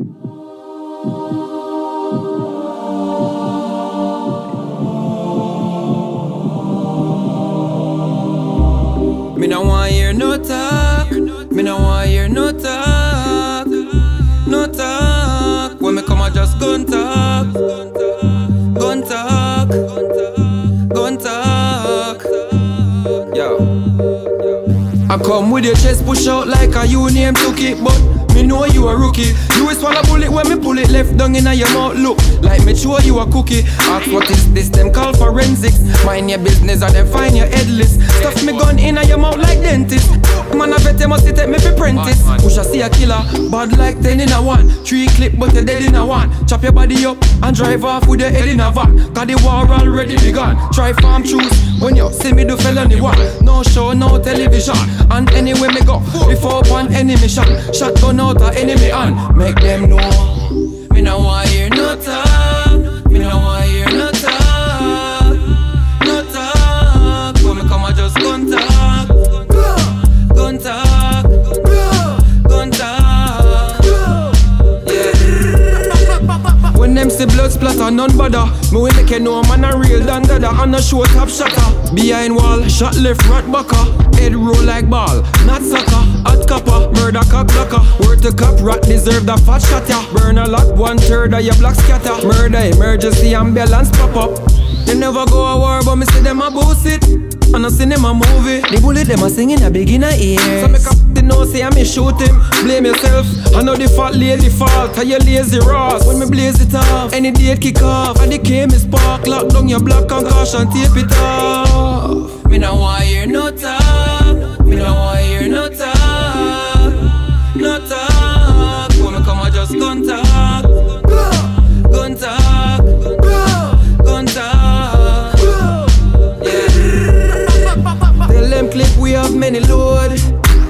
Me no want hear no talk. Me no want hear no talk. No talk. When me come I just gun talk. Gun talk. Gun talk. Yo. I come with your chest push out like a you name took it, but me know you a rookie. You will swallow bullet when me pull it left down in your mouth. Look, like me sure you a cookie. Ask what is this, them call forensics. Mind your business or them find your headless. Stuff me gun in your mouth like dentist. Man a vet, they must take me for apprentice. Push a see a killer, bad like 10 in a 1. 3 clip but you dead in a 1. Chop your body up and drive off with your head in a van. Cause the war already begun. Try farm truth when you see me do felony one. No show, no television. And anyway me go, before one enemy shot. Shotgun out a enemy and make them know. Me no want hear no talk. Me no want hear no talk. No talk. When me come I just gun talk. Gun talk. Gun talk. Yeah. When them see blood splatter, none bother. Me will make you know man a real than dada. And a show top shatter. Behind wall, shot left, rat backer. Head roll like ball, not sucker. Hot copper, murder cock blocker. Word to cop, rat deserve the fat shot ya. Burn a lot, 1/3 of your block scatter. Murder, emergency, ambulance pop up. They never go a war, but me see them a boost it. And I seen them a movie. The bullet them a singing a beginner ears. So me cop the nose, say I me shoot him. Blame yourself, I know the fat lazy fault. How you lazy Ross, when me blaze it off. Any date kick off, and the game is spark. Lock down your block, concussion, tape it off. Me no want hear no talk. Me no want hear no talk, no talk. When me come I just gun talk, gun talk, gun talk. Yeah. Tell them clip we have many load.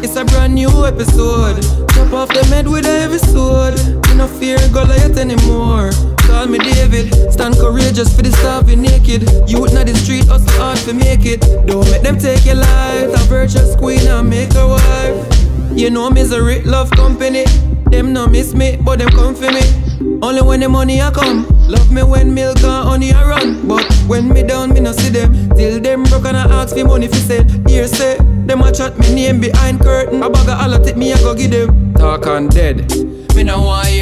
It's a brand new episode. Chop off them head with a heavy sword. Me no fear Goliath anymore. Call me David, stand courageous for the starving naked. Youth in the street, hustle hard to make it. Don't make them take your life. A virtuous queen and make her wife. You know misery, love company. Them no miss me, but them come for me. Only when the money a come. Love me when milk and honey a run. But when me down, me no see them. Till them broke and I ask for money, fi said. Here say, them a chat me name behind curtain. A bag of holla take me, I go give them. Talk and dead. Me no want